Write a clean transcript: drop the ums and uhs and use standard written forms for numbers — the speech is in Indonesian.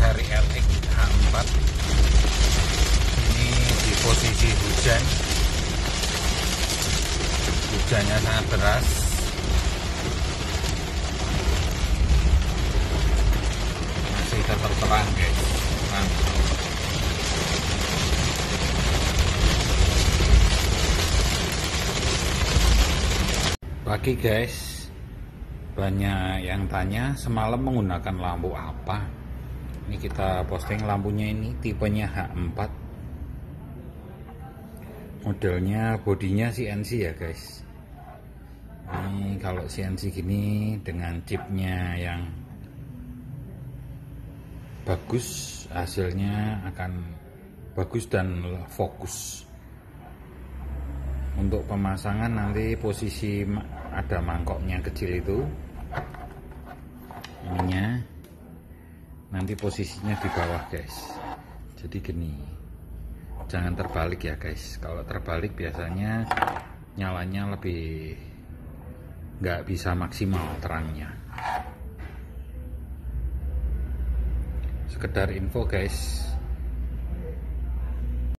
seri LX H4 ini di posisi hujan, hujannya sangat deras. Masih tetap terang guys, mantap. Pagi guys, banyak yang tanya semalam menggunakan lampu apa. Ini kita posting lampunya, ini tipenya H4, modelnya bodinya CNC ya guys. Ini kalau CNC gini dengan chipnya yang bagus, hasilnya akan bagus dan fokus. Untuk pemasangan nanti posisi ada mangkoknya kecil itu, ininya nanti posisinya di bawah guys. Jadi gini, jangan terbalik ya guys. Kalau terbalik biasanya nyalanya lebih nggak bisa maksimal terangnya. Sekedar info guys.